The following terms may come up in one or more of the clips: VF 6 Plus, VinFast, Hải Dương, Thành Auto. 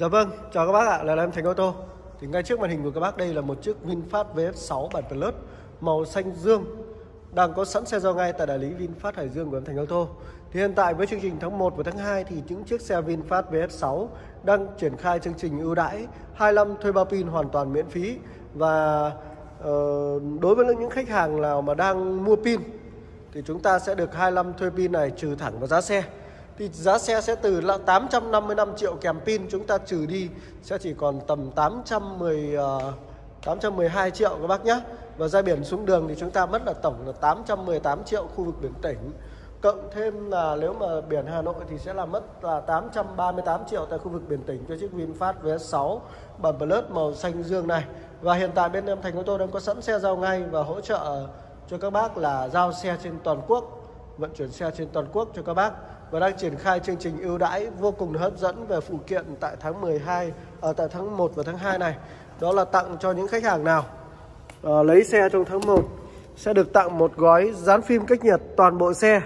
Dạ vâng, chào các bác ạ, là em Thành Auto. Thì ngay trước màn hình của các bác đây là một chiếc VinFast VF 6 Plus màu xanh dương đang có sẵn xe giao ngay tại đại lý VinFast Hải Dương của em Thành Auto. Thì hiện tại với chương trình tháng 1 và tháng 2 thì những chiếc xe VinFast VF 6 đang triển khai chương trình ưu đãi 25 thuê 3 pin hoàn toàn miễn phí. Và đối với những khách hàng nào mà đang mua pin thì chúng ta sẽ được 25 thuê pin này trừ thẳng vào giá xe. Thì giá xe sẽ từ 855 triệu kèm pin, chúng ta trừ đi sẽ chỉ còn tầm 812 triệu các bác nhé. Và ra biển xuống đường thì chúng ta mất là tổng là 818 triệu khu vực biển tỉnh. Cộng thêm là nếu mà biển Hà Nội thì sẽ là mất là 838 triệu tại khu vực biển tỉnh cho chiếc VinFast VF6 Plus màu xanh dương này. Và hiện tại bên em Thành Auto đang có sẵn xe giao ngay và hỗ trợ cho các bác là giao xe trên toàn quốc, vận chuyển xe trên toàn quốc cho các bác, và đang triển khai chương trình ưu đãi vô cùng hấp dẫn về phụ kiện tại tại tháng 1 và tháng 2 này. Đó là tặng cho những khách hàng nào lấy xe trong tháng 1 sẽ được tặng một gói dán phim cách nhiệt toàn bộ xe.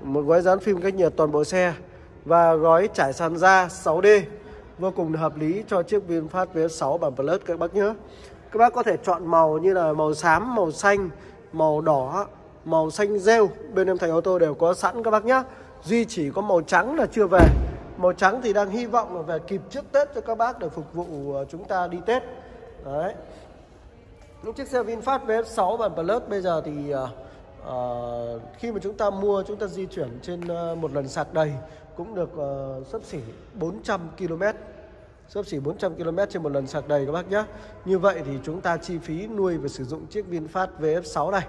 Một gói dán phim cách nhiệt toàn bộ xe và gói trải sàn da 6D vô cùng hợp lý cho chiếc VinFast VF6 Plus các bác nhé. Các bác có thể chọn màu như là màu xám, màu xanh, màu đỏ, màu xanh rêu, bên em Thành Auto đều có sẵn các bác nhé. Duy chỉ có màu trắng là chưa về. Màu trắng thì đang hy vọng là về kịp trước Tết cho các bác để phục vụ chúng ta đi Tết. Đấy. Những chiếc xe VinFast VF6 Plus bây giờ thì khi mà chúng ta mua, chúng ta di chuyển trên một lần sạc đầy cũng được xấp xỉ 400 km. Xấp xỉ 400 km trên một lần sạc đầy các bác nhé. Như vậy thì chúng ta chi phí nuôi và sử dụng chiếc VinFast VF6 này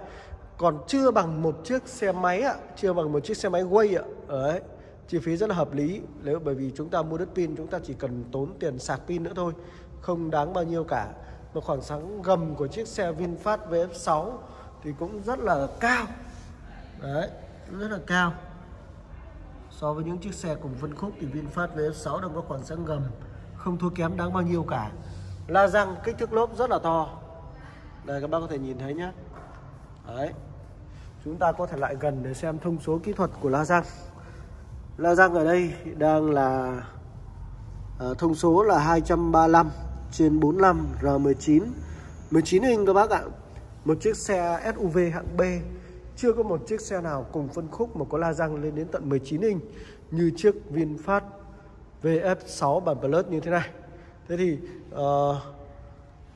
còn chưa bằng một chiếc xe máy ạ, chưa bằng một chiếc xe máy Way ạ. Đấy, chi phí rất là hợp lý, nếu bởi vì chúng ta mua đứt pin chúng ta chỉ cần tốn tiền sạc pin nữa thôi, không đáng bao nhiêu cả. Mà khoảng sáng gầm của chiếc xe VinFast VF6 thì cũng rất là cao. Đấy, rất là cao. So với những chiếc xe cùng phân khúc thì VinFast VF6 đang có khoảng sáng gầm không thua kém đáng bao nhiêu cả. La răng kích thước lốp rất là to. Đây các bác có thể nhìn thấy nhé. Đấy. Chúng ta có thể lại gần để xem thông số kỹ thuật của la răng. La răng ở đây đang là thông số là 235/45 R19, 19 inch các bác ạ. Một chiếc xe SUV hạng B, chưa có một chiếc xe nào cùng phân khúc mà có la răng lên đến tận 19 inch như chiếc VinFast VF6 Plus như thế này. Thế thì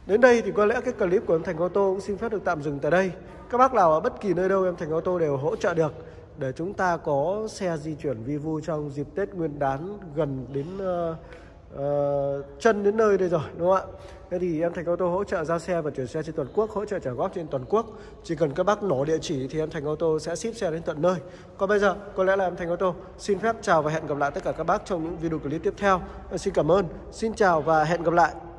đến đây thì có lẽ cái clip của em Thành Auto cũng xin phép được tạm dừng tại đây. Các bác nào ở bất kỳ nơi đâu em Thành Auto đều hỗ trợ được để chúng ta có xe di chuyển vi vu trong dịp Tết Nguyên Đán gần đến chân đến nơi đây rồi, đúng không ạ? Thế thì em Thành Auto hỗ trợ giao xe và chuyển xe trên toàn quốc, hỗ trợ trả góp trên toàn quốc. Chỉ cần các bác nổ địa chỉ thì em Thành Auto sẽ ship xe đến tận nơi. Còn bây giờ có lẽ là em Thành Auto xin phép chào và hẹn gặp lại tất cả các bác trong những video clip tiếp theo. Em xin cảm ơn, xin chào và hẹn gặp lại.